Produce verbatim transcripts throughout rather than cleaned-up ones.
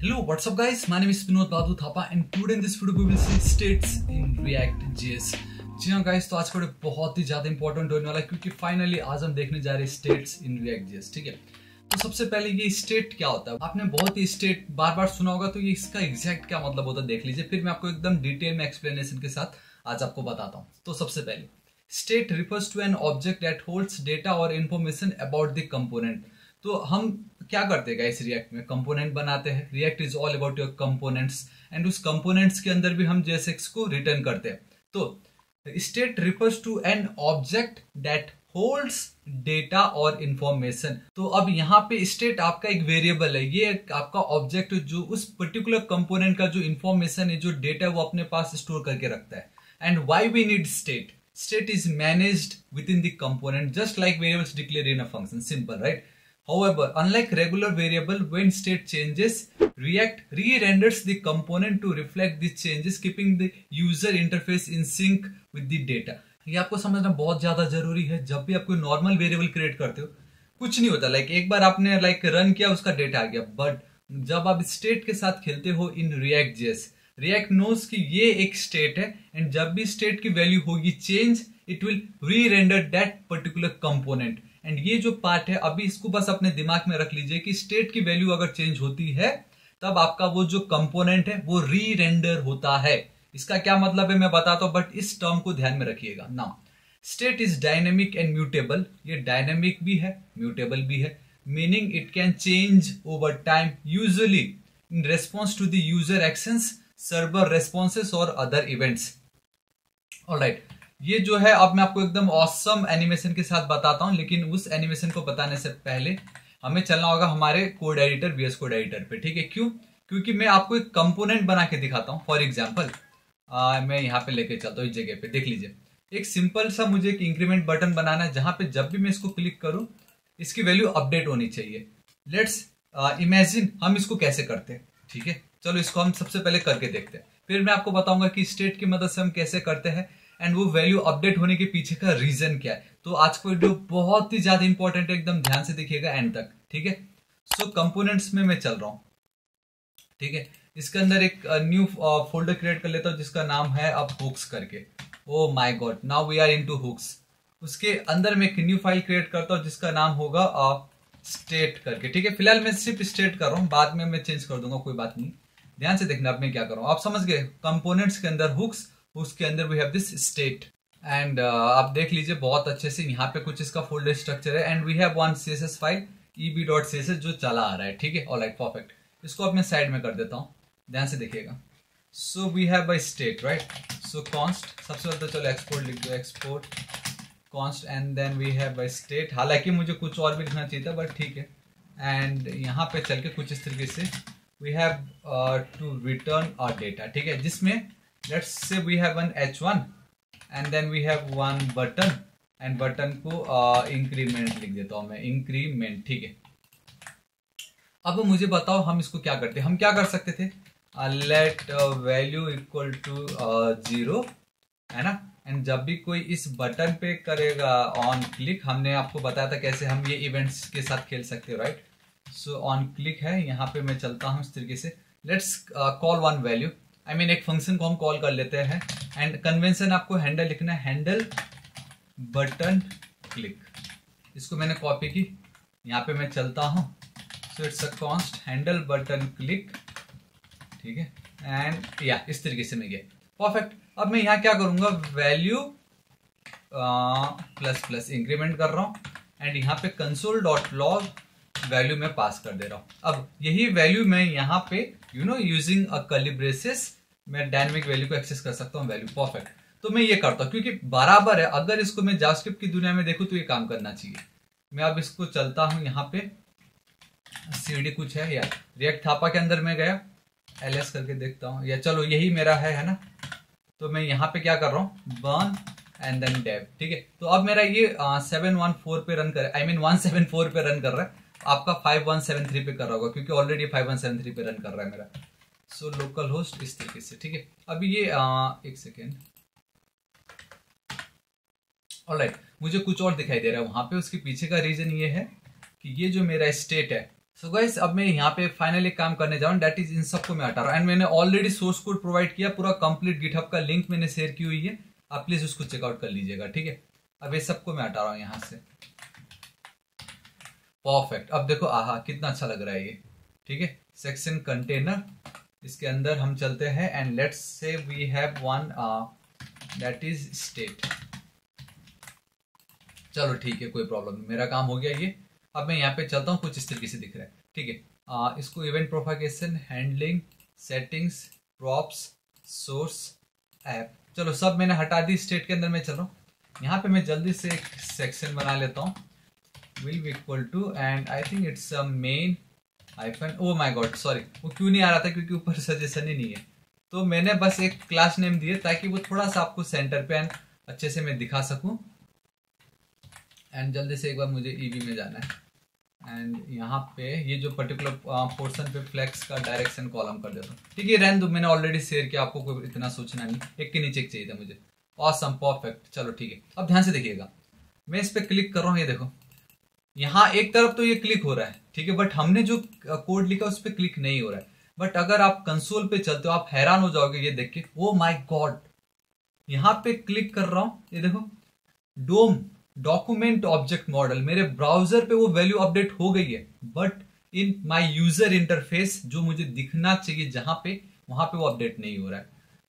Hello, what's up guys? My name is Vinod Badu Thapa and today in this video we will see states in React.js. जी हाँ guys, तो आज का video बहुत ही ज़्यादा important होने वाला है क्योंकि फाइनली आज हम देखने जा रहे हैं स्टेट्स इन React.js, ठीक है। तो सबसे पहले ये स्टेट क्या होता है, आपने बहुत ही स्टेट बार बार सुना होगा, तो ये इसका एग्जैक्ट क्या मतलब होता है देख लीजिए, फिर मैं आपको एकदम डिटेल में एक्सप्लेनेशन के साथ आज आपको बताता हूँ। तो सबसे पहले state refers to an object that holds data और इन्फॉर्मेशन अबाउट द कंपोनेंट। तो हम क्या करते हैं गाइस, रिएक्ट में कंपोनेंट बनाते हैं। React is all about your components and उस कंपोनेंट्स के अंदर भी हम जेएसएक्स को रिटर्न करते हैं। तो state refers to an object that holds data और इंफॉर्मेशन। तो अब यहाँ पे स्टेट आपका एक वेरिएबल है, ये आपका ऑब्जेक्ट जो उस पर्टिकुलर कंपोनेंट का जो इंफॉर्मेशन है, जो डेटा है, वो अपने पास स्टोर करके रखता है। And why we need state, state is managed within the component just like variables declare in a function, simple right. However, unlike regular variable, when state changes, React re-renders the component to reflect these changes, keeping the user interface in sync with the data. ये आपको समझना बहुत ज़्यादा जरूरी है। जब भी आप कोई नॉर्मल वेरिएबल क्रिएट करते हो कुछ नहीं होता, लाइक like, एक बार आपने लाइक like, रन किया, उसका डेटा आ गया। बट जब आप स्टेट के साथ खेलते हो इन React.js, React knows कि ये एक स्टेट है एंड जब भी स्टेट की वैल्यू होगी change, it will re-render that particular component. And ये जो पार्ट है अभी इसको बस अपने दिमाग में रख लीजिए कि स्टेट की वैल्यू अगर चेंज होती है तब आपका वो जो कंपोनेंट है वो री रेंडर होता है। इसका क्या मतलब है मैं बताता हूँ, बट इस टर्म को ध्यान में रखिएगा। Now state is dynamic and mutable. ये डायनेमिक भी है म्यूटेबल भी है, meaning it can change over time, usually in response to the user actions, server responses और अदर इवेंट्स। ऑलराइट, ये जो है अब मैं आपको एकदम ऑसम एनिमेशन के साथ बताता हूँ, लेकिन उस एनिमेशन को बताने से पहले हमें चलना होगा हमारे code editor, VS code editor पे, ठीक है। क्यों? क्योंकि मैं आपको एक कंपोनेंट बना के दिखाता हूँ। फॉर एग्जांपल मैं यहाँ पे लेके चलता हूँ इस जगह पे, देख लीजिए एक सिंपल सा मुझे एक इंक्रीमेंट बटन बनाना है जहाँ पे जब भी मैं इसको क्लिक करूँ इसकी वैल्यू अपडेट होनी चाहिए। लेट्स इमेजिन हम इसको कैसे करते हैं, ठीक है। चलो इसको हम सबसे पहले करके देखते हैं, फिर मैं आपको बताऊंगा कि स्टेट की मदद से हम कैसे करते हैं एंड वो वैल्यू अपडेट होने के पीछे का रीजन क्या है। तो आज का वीडियो बहुत ही ज्यादा इंपॉर्टेंट है, एकदम ध्यान से देखिएगा एंड तक, ठीक है। सो कंपोनेंट्स में मैं चल रहा हूँ, ठीक है। इसके अंदर एक न्यू फोल्डर क्रिएट कर लेता हूँ जिसका नाम है अब हुक्स करके। Oh my god, now we are into hooks. उसके अंदर मैं एक न्यू फाइल क्रिएट करता हूँ जिसका नाम होगा स्टेट करके, ठीक है। फिलहाल मैं सिर्फ स्टेट कर रहा हूँ, बाद में मैं चेंज कर दूंगा, कोई बात नहीं। ध्यान से देखना अब मैं क्या कर रहा हूँ, आप समझ गए। कंपोनेंट्स के अंदर हुक्स, उसके अंदर we have this state and आप देख लीजिए बहुत अच्छे से यहाँ पे कुछ इसका फोल्डर स्ट्रक्चर है and we have one CSS file eb.css जो चला आ रहा है, ठीक है। ऑलराइट परफेक्ट, इसको अब मैं साइड में कर देता हूँ, ध्यान से देखिएगा। So we have a state right, so const सबसे पहले, चलो एक्सपोर्ट लिख दो, export const and then we have a state. हालांकि मुझे कुछ और भी लिखना चाहिए था बट ठीक है। एंड यहाँ पे चल के कुछ इस तरीके से we have to return our data, ठीक है, जिसमें let's say we have an h one and then we have one button and button को uh, increment लिख देता हूँ मैं, increment, ठीक है। अब मुझे बताओ हम इसको क्या करते हैं, हम क्या कर सकते थे, uh, let uh, value equal to zero, है ना। एंड जब भी कोई इस बटन पे करेगा ऑन क्लिक, हमने आपको बताया था कैसे हम ये इवेंट्स के साथ खेल सकते हो राइट। सो ऑन क्लिक है, यहाँ पे मैं चलता हूँ इस तरीके से। Let's call one value, I I mean mean, एक फंक्शन को हम कॉल कर लेते हैं एंड कन्वेंशन आपको हैंडल लिखना है, हैंडल बटन क्लिक। इसको मैंने कॉपी की, यहाँ पे मैं चलता हूँ। So it's a const handle button click, ठीक है। एंड या इस तरीके से मैं गया, परफेक्ट। अब मैं यहाँ क्या करूँगा, वैल्यू प्लस प्लस इंक्रीमेंट कर रहा हूँ एंड यहाँ पे कंसोल डॉट लॉग वैल्यू मैं पास कर दे रहा हूँ। अब यही वैल्यू मैं यहाँ पे यू नो यूजिंग अ कलिब्रेसिस मैं डायनेमिक वैल्यू को एक्सेस कर सकता हूँ, वैल्यू परफेक्ट। तो मैं ये करता हूँ क्योंकि बराबर है, अगर इसको मैं जावास्क्रिप्ट की दुनिया में देखूँ तो ये काम करना चाहिए। मैं अब इसको चलता हूँ, यहाँ पे सीडी कुछ है या रिएक्ट थापा के अंदर मैं गया, एल एस करके देखता हूँ, या चलो यही मेरा है है ना। तो मैं यहाँ पे क्या कर रहा हूँ, बर्न एंड देन डेव, ठीक है। तो अब मेरा ये सेवन वन फोर पे रन कर, I mean one seven four पे रन कर रहा है, आपका फाइव वन सेवन थ्री पे कर रहा होगा क्योंकि already five one seven three पे रन कर रहा है मेरा। सो लोकल होस्ट इस तरीके से, ठीक है। अभी ये आ, एक सेकेंड, ऑलराइट मुझे कुछ और दिखाई दे रहा है वहां पे, उसके पीछे का रीजन ये है कि ये जो मेरा स्टेट है सो गाइस अब मैं यहाँ पे फाइनली काम करने जा रहा हूँ, डेट इज इन सबको मैं हटा रहा हूँ एंड मैंने ऑलरेडी सोर्स कोड प्रोवाइड किया पूरा कंप्लीट, गिटहब का लिंक मैंने शेयर की हुई है, आप प्लीज उसको चेकआउट कर लीजिएगा ठीक है। अब ये सबको मैं हटा रहा हूँ यहाँ से, परफेक्ट। अब देखो आहा कितना अच्छा लग रहा है ये ठीक है। सेक्शन कंटेनर, इसके अंदर हम चलते हैं and let's say we have one that is state. चलो ठीक है कोई प्रॉब्लम नहीं, मेरा काम हो गया ये। अब मैं यहाँ पे चलता हूँ, कुछ इस तरीके से दिख रहा है ठीक है। आ, इसको event propagation, handling, settings, props, source, app, चलो सब मैंने हटा दी। स्टेट के अंदर मैं चल रहा हूँ, यहाँ पे मैं जल्दी से एक सेक्शन बना लेता हूँ will be equal to and I think it's a main iPhone. Oh my god sorry, वो क्यों नहीं आ रहा था क्योंकि ऊपर सजेशन ही नहीं है, तो मैंने बस एक क्लास नेम दिए ताकि वो थोड़ा सा आपको सेंटर पे एंड अच्छे से मैं दिखा सकूँ। एंड जल्दी से एक बार मुझे ईवी में जाना है एंड यहाँ पे ये जो पर्टिकुलर पोर्शन पे फ्लेक्स का डायरेक्शन कॉलम कर देता हूँ ठीक है। रैन दो मैंने ऑलरेडी शेयर किया, आपको कोई इतना सोचना नहीं, एक के नीचे एक चाहिए था मुझे। ऑसम परफेक्ट चलो ठीक है। अब ध्यान से देखिएगा, मैं इस पर क्लिक कर रहा हूँ, ये देखो यहाँ एक तरफ तो ये क्लिक हो रहा है ठीक है, बट हमने जो कोड लिखा उस पर क्लिक नहीं हो रहा है। बट अगर आप कंसोल पे चलते हो आप हैरान हो जाओगे ये देख के, ओ माई गॉड यहाँ पे क्लिक कर रहा हूँ, ये देखो डोम डॉक्यूमेंट ऑब्जेक्ट मॉडल, मेरे ब्राउजर पे वो वैल्यू अपडेट हो गई है but in my user interface जो मुझे दिखना चाहिए जहां पे वहां पे वो अपडेट नहीं हो रहा है।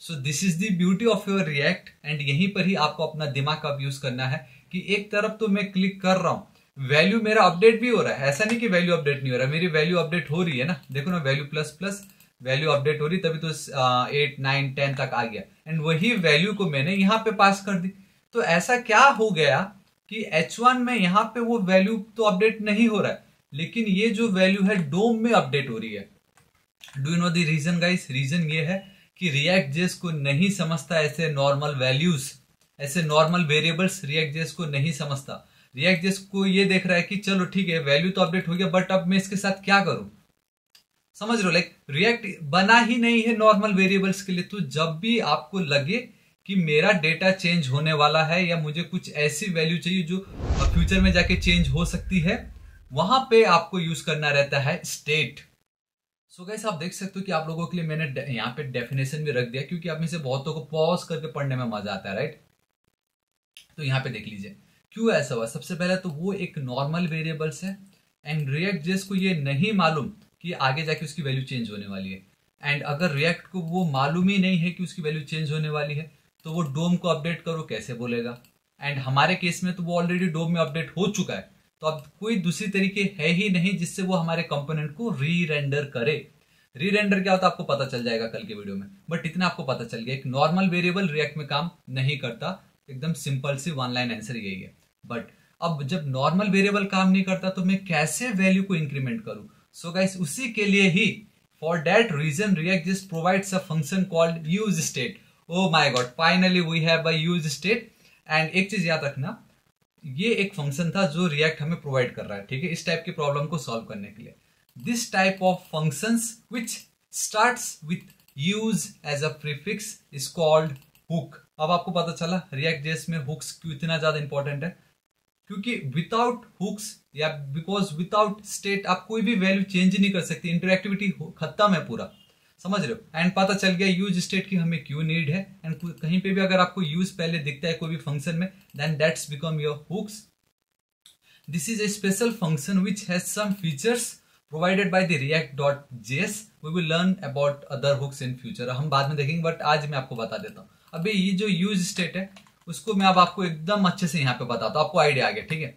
So this is the beauty of your React and यहीं पर ही आपको अपना दिमाग का यूज करना है कि एक तरफ तो मैं क्लिक कर रहा हूँ, वैल्यू मेरा अपडेट भी हो रहा है, ऐसा नहीं कि वैल्यू अपडेट नहीं हो रहा है, मेरी वैल्यू अपडेट हो रही है ना, देखो ना value plus plus value update हो रही, तभी तो एट नाइन टेन तक आ गया एंड वही वैल्यू को मैंने यहाँ पे पास कर दी। तो ऐसा क्या हो गया कि एच वन में यहाँ पे वो वैल्यू तो अपडेट नहीं हो रहा है लेकिन ये जो वैल्यू है डोम में अपडेट हो रही है। Do you know the reason guys? Reason ये है कि रिएक्ट जेएस को नहीं समझता ऐसे नॉर्मल वैल्यूज, ऐसे नॉर्मल वेरिएबल्स रिएक्ट जेएस को नहीं समझता। रिएक्ट जेएस को ये देख रहा है कि चलो ठीक है वैल्यू तो अपडेट हो गया बट अब मैं इसके साथ क्या करूं, समझ लो लाइक रिएक्ट बना ही नहीं है नॉर्मल वेरिएबल्स के लिए। तो जब भी आपको लगे कि मेरा डेटा चेंज होने वाला है या मुझे कुछ ऐसी वैल्यू चाहिए जो फ्यूचर में जाके चेंज हो सकती है, वहां पे आपको यूज करना रहता है स्टेट। सो गाइस आप देख सकते हो कि आप लोगों के लिए मैंने यहाँ पे डेफिनेशन भी रख दिया क्योंकि आप में से बहुतों को पॉज करके पढ़ने में मजा आता है राइट। तो यहाँ पे देख लीजिए क्यों ऐसा हुआ। सबसे पहले तो वो एक नॉर्मल वेरिएबल्स है एंड रिएक्ट जेएस को ये नहीं मालूम कि आगे जाके उसकी वैल्यू चेंज होने वाली है एंड अगर रिएक्ट को वो मालूम ही नहीं है कि उसकी वैल्यू चेंज होने वाली है तो वो डोम को अपडेट करो कैसे बोलेगा। एंड हमारे केस में तो वो ऑलरेडी डोम में अपडेट हो चुका है तो अब कोई दूसरी तरीके है ही नहीं जिससे वो हमारे कंपोनेंट को री रेंडर करे। री रेंडर क्या होता है आपको पता चल जाएगा कल के वीडियो में, बट इतना आपको पता चल गया एक नॉर्मल वेरिएबल रिएक्ट में काम नहीं करता, एकदम सिंपल सी वन लाइन आंसर यही है। बट अब जब नॉर्मल वेरिएबल काम नहीं करता तो मैं कैसे वैल्यू को इंक्रीमेंट करूं। सो गाइस उसी के लिए ही for that reason React just provides a function called use state. Oh my god finally we have a use state. And एक चीज याद रखना, ये एक फंक्शन था जो रिएक्ट हमें प्रोवाइड कर रहा है ठीक है, इस टाइप की प्रॉब्लम को सॉल्व करने के लिए। This type of functions which starts with use as a prefix is called hook. अब आपको पता चला रिएक्ट जेएस में हुक्स क्यों इतना ज्यादा इंपॉर्टेंट है, क्योंकि विदाउट हुक्स या बिकॉज विदाउट स्टेट आप कोई भी वैल्यू चेंज नहीं कर सकते, इंटरएक्टिविटी खत्म है पूरा, समझ रहे हो। एंड पता चल गया यूज स्टेट की हमें क्यों नीड है। एंड कहीं पे भी अगर आपको यूज पहले दिखता है कोई भी फंक्शन में then that's become your hooks. This is a special function which has some features provided by the React JS. We will learn about other hooks in future, हम बाद में देखेंगे बट आज मैं आपको बता देता हूँ। अभी ये जो यूज स्टेट है उसको मैं अब आपको एकदम अच्छे से यहाँ पे बताता हूँ, आपको आइडिया आ गया ठीक है।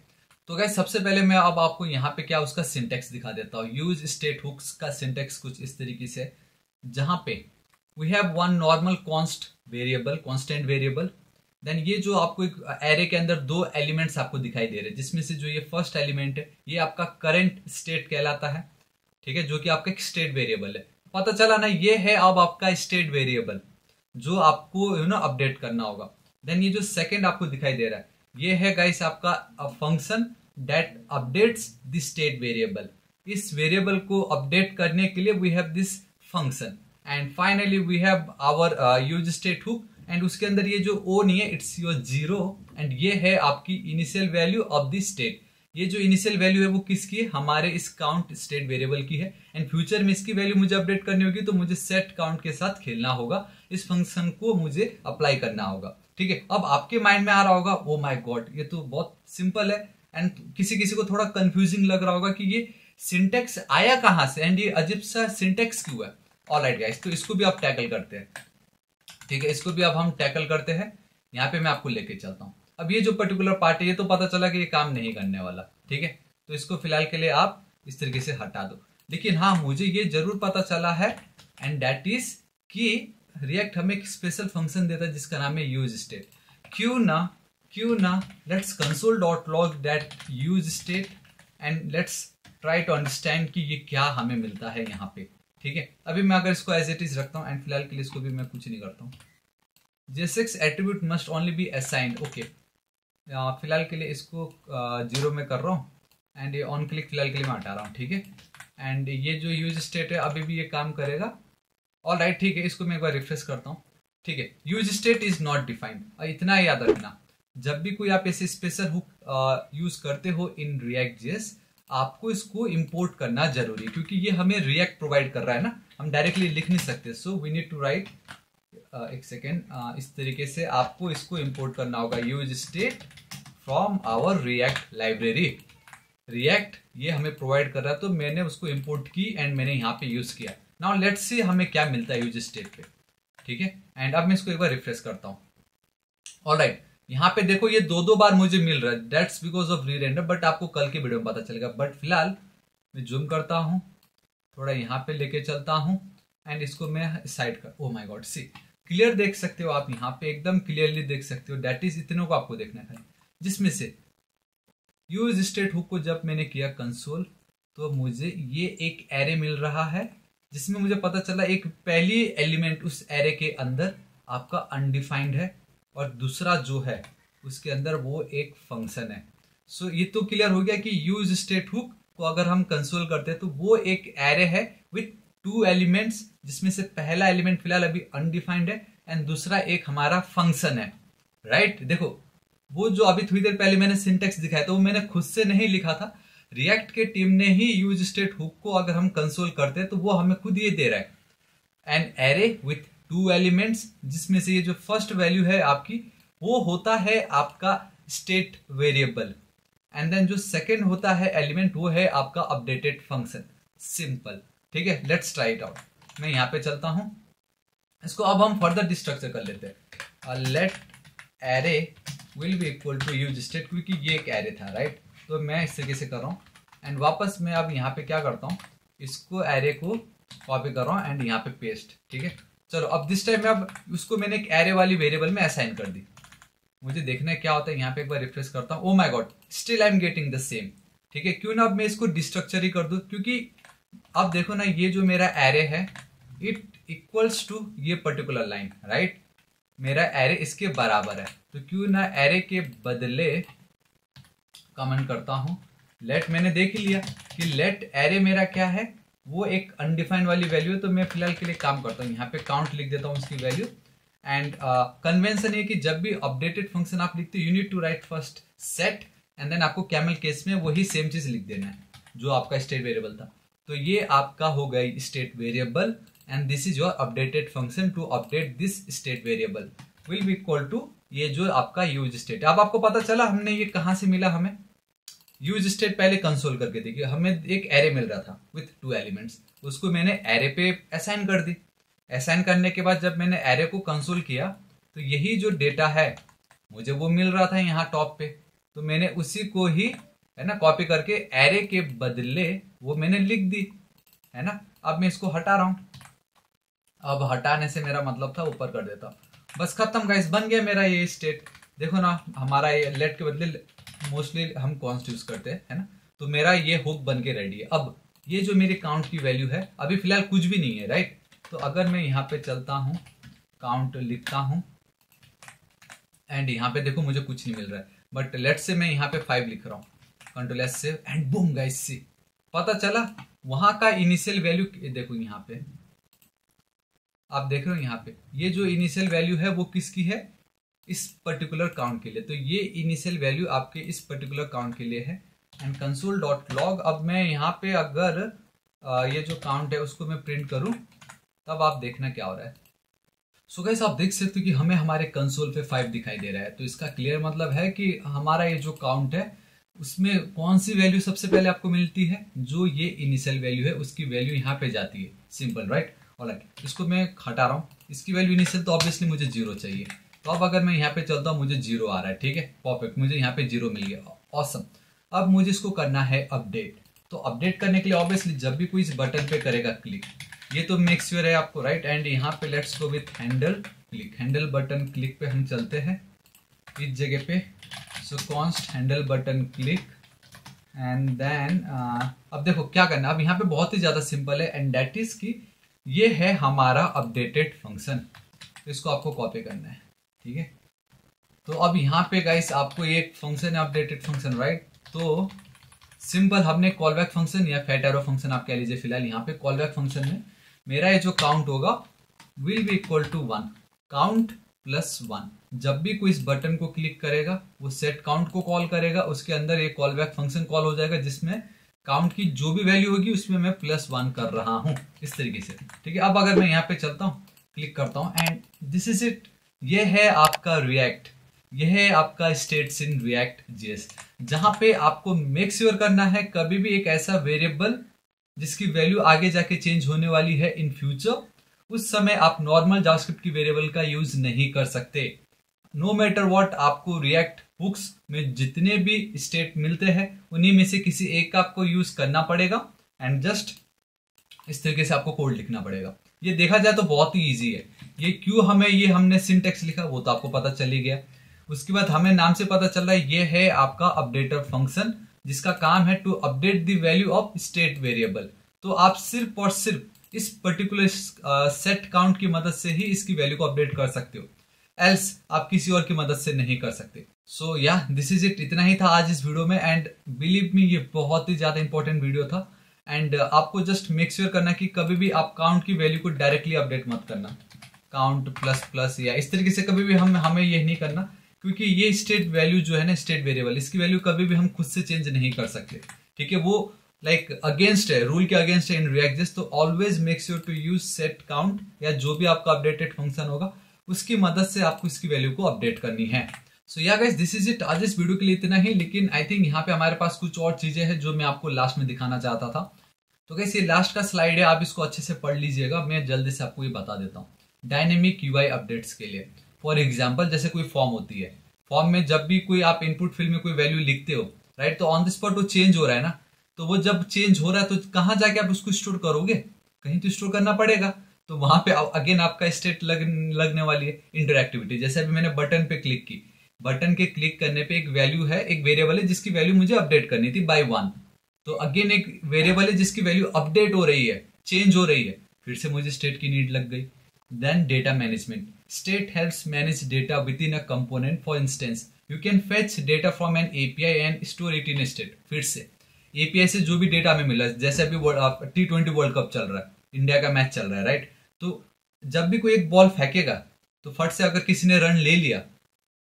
तो गाइस सबसे पहले मैं अब आपको यहाँ पे क्या उसका सिंटेक्स दिखा देता हूँ। यूज स्टेट हुक्स का सिंटेक्स कुछ इस तरीके से, जहां पे we have one normal const variable constant variable, then ये जो आपको एक एरे के अंदर दो एलिमेंट्स आपको दिखाई दे रहे हैं जिसमें से जो ये फर्स्ट एलिमेंट है ये आपका करंट स्टेट कहलाता है ठीक है, जो कि आपका एक स्टेट वेरिएबल है। पता चला ना, ये है अब आपका स्टेट वेरिएबल जो आपको यू नो अपडेट करना होगा। देन ये जो सेकेंड आपको दिखाई दे रहा है ये है गाइस आपका function that updates the state variable. इस वेरिएबल को अपडेट करने के लिए we have this function. And finally we have our use state hook and उसके अंदर ये जो ओ नहीं है इट्स योर जीरो एंड ये है आपकी initial value of the state. ये जो इनिशियल वैल्यू है वो किसकी है, हमारे इस काउंट स्टेट वेरिएबल की है। एंड फ्यूचर में इसकी वैल्यू मुझे अपडेट करनी होगी तो मुझे सेट काउंट के साथ खेलना होगा, इस फंक्शन को मुझे अप्लाई करना होगा। ठीक है, अब आपके माइंड में आ रहा होगा ओ माय गॉड ये तो बहुत सिंपल है, एंड किसी किसी को थोड़ा कंफ्यूजिंग लग रहा होगा कि ये सिंटेक्स आया कहाँ से एंड ये अजीब सा सिंटेक्स क्यों है। ऑलराइट गाइस, तो इसको भी आप टैकल करते हैं। ठीक है, इसको भी अब हम टैकल करते हैं। यहाँ पे मैं आपको लेके चलता हूँ। अब ये जो पर्टिकुलर पार्ट है ये तो पता चला कि ये काम नहीं करने वाला। ठीक है, तो इसको फिलहाल के लिए आप इस तरीके से हटा दो। लेकिन हाँ, मुझे ये जरूर पता चला है एंड दैट इज कि रिएक्ट हमें एक स्पेशल फंक्शन देता है जिसका नाम है यूज स्टेट। क्यों ना क्यों ना let's console dot log that use state and let's try to understand कि ये क्या हमें मिलता है यहाँ पे। ठीक है, अभी मैं अगर इसको एज इट इज रखता हूँ एंड फिलहाल के लिए इसको भी मैं कुछ नहीं करता हूँ। J S X attribute must only be assigned, okay. फिलहाल के लिए इसको जीरो में कर रहा हूँ एंड ये ऑन क्लिक फिलहाल के लिए मैं हटा रहा हूँ। ठीक है, एंड ये जो यूज स्टेट है अभी भी ये काम करेगा। ऑल राइट, ठीक है, इसको मैं एक बार रिफ्रेश करता हूँ। ठीक है, use state is not defined, इतना याद रखना। जब भी कोई आप ऐसे स्पेशल हुक यूज करते हो इन React.js, आपको इसको इम्पोर्ट करना जरूरी है क्योंकि ये हमें React प्रोवाइड कर रहा है ना, हम डायरेक्टली लिख नहीं सकते। So we need to write, एक सेकेंड, इस तरीके से आपको इसको इंपोर्ट करना होगा use state from our React library. React ये हमें प्रोवाइड कर रहा है तो मैंने उसको इंपोर्ट की एंड मैंने यहाँ पे यूज किया। नाउ लेट्स सी हमें क्या मिलता है यूज स्टेट पे। ठीक है, एंड अब मैं इसको एक बार रिफ्रेश करता हूँ। ऑलराइट, यहाँ पे देखो ये दो दो बार मुझे मिल रहा है, that's because of rerender, but आपको कल के वीडियो में पता चलेगा। बट फिलहाल मैं जूम करता हूँ, थोड़ा यहाँ पे लेके चलता हूँ एंड इसको मैं साइड कर, oh my god, see clear देख सकते हो आप, यहाँ पे एकदम क्लियरली देख सकते हो। दैट इज इतने को आपको देखना है, जिसमें से यूज स्टेट हुक को जब मैंने किया कंसोल तो मुझे ये एक एरे मिल रहा है जिसमें मुझे पता चला एक पहली एलिमेंट उस एरे के अंदर आपका अनडिफाइंड है और दूसरा जो है उसके अंदर वो एक फंक्शन है। सो so, ये तो क्लियर हो गया कि यूज स्टेट हुक को अगर हम कंसोल करते हैं तो वो एक एरे है विथ टू एलिमेंट्स, जिसमें से पहला एलिमेंट फिलहाल अभी अनडिफाइंड है एंड दूसरा एक हमारा फंक्शन है। Right right? देखो वो जो अभी थोड़ी देर पहले मैंने सिंटेक्स दिखाया था वो मैंने खुद से नहीं लिखा था, रिएक्ट के टीम ने ही यूज स्टेट हुक को अगर हम कंसोल करते हैं तो वो हमें खुद ये दे रहा है an array with two elements, जिसमें से ये जो फर्स्ट वैल्यू है आपकी वो होता है आपका स्टेट वेरिएबल एंड देन जो सेकेंड होता है एलिमेंट वो है आपका अपडेटेड फंक्शन। सिंपल। ठीक है, लेट्स ट्राई इट आउट। मैं यहाँ पे चलता हूँ, इसको अब हम फर्दर डिस्ट्रक्चर कर लेते हैं। Let array will be equal to use state, क्योंकि ये एक एरे था राइट right? तो मैं इस तरीके से कर रहा हूँ एंड वापस मैं अब यहाँ पे क्या करता हूँ, इसको एरे को कॉपी कर रहा हूँ एंड यहाँ पे पेस्ट। ठीक है, चलो अब दिस टाइम में अब उसको मैंने एक एरे वाली वेरिएबल में असाइन कर दी। मुझे देखना है क्या होता है, यहाँ पे एक बार रिफ्रेश करता हूँ। Oh my god, still I am getting the same. ठीक है, क्यों ना अब मैं इसको डिस्ट्रक्चर ही कर दूँ, क्योंकि अब देखो ना ये जो मेरा एरे है इट इक्वल्स टू ये पर्टिकुलर लाइन राइट, मेरा एरे इसके बराबर है। तो क्यों ना एरे के बदले कमेंट करता हूँ लेट, मैंने देख लिया कि लेट एरे मेरा क्या है, वो एक अनडिफाइंड वाली वैल्यू है। तो मैं फिलहाल के लिए काम करता हूँ, यहाँ पे काउंट लिख देता हूँ उसकी वैल्यू। एंड कन्वेंशन uh, ये कि जब भी अपडेटेड फंक्शन आप लिखते हो you need to write first set and then आपको कैमल केस में वही सेम चीज लिख देना है जो आपका स्टेट वेरिएबल था। तो ये आपका हो गया state variable and this is your updated function to update this state variable will be equal to ये जो आपका यूज स्टेट। अब आपको पता चला हमने ये कहाँ से मिला, हमें यूज स्टेट पहले कंसोल करके देखिए, हमें एक एरे मिल रहा था विथ टू एलिमेंट्स, उसको मैंने एरे पे असाइन कर दी। असाइन करने के बाद जब मैंने एरे को कंसोल किया तो यही जो डेटा है मुझे वो मिल रहा था यहाँ टॉप पे, तो मैंने उसी को ही है ना कॉपी करके एरे के बदले वो मैंने लिख दी है ना। अब मैं इसको हटा रहा हूँ, अब हटाने से मेरा मतलब था ऊपर कर देता हूँ, बस खत्म गाइस, बन गया मेरा ये स्टेट। देखो ना हमारा ये लेट के बदले मोस्टली हम कॉन्स्ट यूज करते हैं है ना, तो मेरा ये हुक बन के रेडी है। अब ये जो मेरे काउंट की वैल्यू है अभी फिलहाल कुछ भी नहीं है राइट, तो अगर मैं यहाँ पे चलता हूँ काउंट लिखता हूँ एंड यहाँ पे देखो मुझे कुछ नहीं मिल रहा है, बट लेट से मैं यहाँ पे फाइव लिख रहा हूँ कंट्रोल एस से एंड बूम गाइस सी, पता चला वहां का इनिशियल वैल्यू। देखो यहाँ पे आप देख रहे हो, यहाँ पे ये जो इनिशियल वैल्यू है वो किसकी है, इस पर्टिकुलर काउंट के लिए। तो ये इनिशियल वैल्यू आपके इस पर्टिकुलर काउंट के लिए है एंड कंसोल.log। अब मैं यहाँ पे अगर ये जो काउंट है उसको मैं प्रिंट करूँ तब आप देखना क्या हो रहा है। सो गाइस आप देख सकते हो कि हमें हमारे कंसोल पे फाइव दिखाई दे रहा है। तो इसका क्लियर मतलब है कि हमारा ये जो काउंट है उसमें कौन सी वैल्यू सबसे पहले आपको मिलती है, जो ये इनिशियल वैल्यू है उसकी वैल्यू यहाँ पे जाती है। Simple right. ऑलराइट, इसको मैं हटा रहा हूँ। इसकी वैल्यू इनिशियल तो ऑब्वियसली मुझे जीरो चाहिए। तो अब अगर मैं यहाँ पे चलता हूँ मुझे जीरो आ रहा है। ठीक है, परफेक्ट, मुझे यहाँ पे जीरो मिल गया। ऑसम। अब मुझे इसको करना है अपडेट। तो अपडेट करने के लिए ऑब्वियसली जब भी कोई इस बटन पे करेगा क्लिक, ये तो मेक श्योर है आपको, राइट। एंड यहाँ पे let's go with handle click, handle button click पे हम चलते हैं इस जगह पे। So const handle button click and then अब देखो क्या करना है। अब यहाँ पे बहुत ही ज़्यादा सिंपल है एंड दैट इज कि ये है हमारा अपडेटेड फंक्शन। तो इसको आपको कॉपी करना है, ठीक है। तो अब यहाँ पे गाइस आपको ये फंक्शन है अपडेटेड फंक्शन, राइट। तो सिंपल हमने कॉलबैक फंक्शन या फैट एरो फंक्शन आप कह लीजिए, फिलहाल यहाँ पे कॉलबैक फंक्शन में मेरा ये जो काउंट होगा will be equal to one, count plus one. जब भी कोई इस बटन को क्लिक करेगा वो सेट काउंट को कॉल करेगा, उसके अंदर ये कॉलबैक फंक्शन कॉल हो जाएगा जिसमें काउंट की जो भी वैल्यू होगी उसमें मैं प्लस वन कर रहा हूँ इस तरीके से, ठीक है। अब अगर मैं यहाँ पे चलता हूँ क्लिक करता हूँ एंड दिस इज इट। ये है आपका रिएक्ट, यह है आपका स्टेट्स इन रिएक्ट जेएस, जहां पे आपको मेक श्योर करना है कभी भी एक ऐसा वेरिएबल जिसकी वैल्यू आगे जाके चेंज होने वाली है इन फ्यूचर, उस समय आप नॉर्मल जावास्क्रिप्ट की वेरिएबल का यूज नहीं कर सकते। नो मैटर व्हाट आपको रिएक्ट हुक्स में जितने भी स्टेट मिलते हैं उन्हीं में से किसी एक का आपको यूज करना पड़ेगा एंड जस्ट इस तरीके से आपको कोड लिखना पड़ेगा। ये देखा जाए तो बहुत ही ईजी है। ये क्यों हमें ये हमने सिंटेक्स लिखा वो तो आपको पता चल ही गया। उसके बाद हमें नाम से पता चल रहा है ये है आपका अपडेटर फंक्शन जिसका काम है to update the value of state variable. तो आप सिर्फ और सिर्फ इस पर्टिकुलर सेट काउंट की मदद से ही इसकी वैल्यू को अपडेट कर सकते हो, एल्स आप किसी और की मदद से नहीं कर सकते। सो या दिस इज इट। इतना ही था आज इस वीडियो में एंड बिलीव मी ये बहुत ही ज़्यादा इंपॉर्टेंट वीडियो था एंड आपको जस्ट मेक श्योर करना कि कभी भी आप काउंट की वैल्यू को डायरेक्टली अपडेट मत करना, काउंट प्लस प्लस या इस तरीके से कभी भी हम हमें यह नहीं करना, क्योंकि ये स्टेट वैल्यू जो है ना, स्टेट वेरिएबल, इसकी वैल्यू कभी भी हम खुद से चेंज नहीं कर सकते, ठीक है। वो लाइक like, अगेंस्ट है, रूल के अगेंस्ट है इन रिएक्ट। तो always make sure to use set count या जो भी आपका अपडेटेड फंक्शन होगा उसकी मदद से आपको इसकी वैल्यू को अपडेट करनी है। सो या गाइस दिस इज इट। आज इस वीडियो के लिए इतना ही, लेकिन आई थिंक यहाँ पे हमारे पास कुछ और चीजें हैं जो मैं आपको लास्ट में दिखाना चाहता था। तो गाइस ये लास्ट का स्लाइड है, आप इसको अच्छे से पढ़ लीजिएगा। मैं जल्दी से आपको ये बता देता हूँ। डायनेमिक यूआई अपडेट्स के लिए फॉर एग्जाम्पल, जैसे कोई फॉर्म होती है, फॉर्म में जब भी कोई आप इनपुट फील्ड में कोई वैल्यू लिखते हो, राइट, तो ऑन द स्पॉट वो चेंज हो रहा है ना। तो वो जब चेंज हो रहा है तो कहाँ जाके आप उसको स्टोर करोगे, कहीं तो स्टोर करना पड़ेगा। तो वहां पे अगेन आपका स्टेट लग, लगने वाली है। इंटरएक्टिविटी, जैसे अभी मैंने बटन पे क्लिक की, बटन के क्लिक करने पे एक वैल्यू है, एक वेरिएबल है जिसकी वैल्यू मुझे अपडेट करनी थी बाय वन। तो अगेन एक वेरिएबल है जिसकी वैल्यू अपडेट हो रही है, चेंज हो रही है, फिर से मुझे स्टेट की नीड लग गई। Then data management. State helps manage data within a component. For instance, you can fetch data from an A P I and store it in a state. फिर से A P I से जो भी data हमें मिला, जैसे अभी T twenty world cup चल रहा है, इंडिया का मैच चल रहा है, राइट। तो जब भी कोई एक बॉल फेंकेगा तो फट से अगर किसी ने रन ले लिया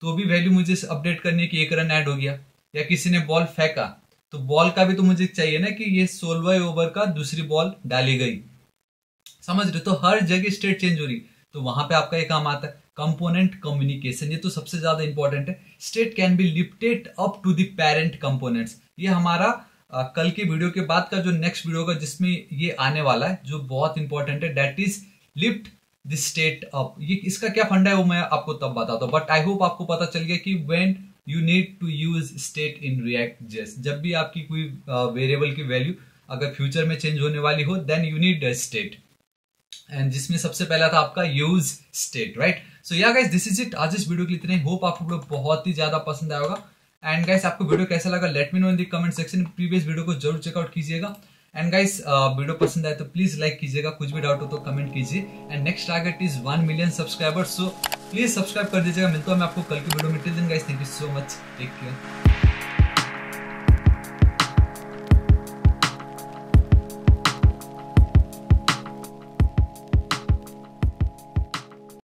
तो भी वैल्यू मुझे अपडेट करने की एक रन ऐड हो गया। या किसी ने बॉल फेंका तो बॉल का भी तो मुझे चाहिए ना कि ये सोलहवें ओवर का दूसरी बॉल डाली गई, समझ रहे। तो हर जगह स्टेट चेंज हो रही, तो वहां पे आपका ये काम आता है। कंपोनेंट कम्युनिकेशन, ये तो सबसे ज्यादा इंपॉर्टेंट है। State can be lifted up to the parent components. ये हमारा आ, कल के वीडियो के बाद का जो नेक्स्ट वीडियो होगा जिसमें ये आने वाला है, जो बहुत इंपॉर्टेंट है, that is lift the state up. ये इसका क्या फंडा है वो मैं आपको तब बताता हूँ, बट आई होप आपको पता चल गया कि when you need to use state in React JS. जब भी आपकी कोई वेरिएबल की वैल्यू अगर फ्यूचर में चेंज होने वाली हो then you need a state, and जिसमें सबसे पहला था आपका यूज स्टेट, राइट। सो या गाइस दिस इज इट। आज इस वीडियो के लिए इतने, होप आपको वीडियो बहुत ही ज्यादा पसंद आया होगा। एंड गाइस आपको वीडियो कैसा लगा let me know in the comment section. Previous video को जरूर चेकआउट कीजिएगा एंड गाइस वीडियो पसंद आए तो प्लीज लाइक कीजिएगा, कुछ भी डाउट हो तो कमेंट कीजिए। And next target is one million subscribers, so please subscribe कर दीजिएगा। मिलता हूं मैं आपको कल की वीडियो में। Till then guys thank you so much, take care.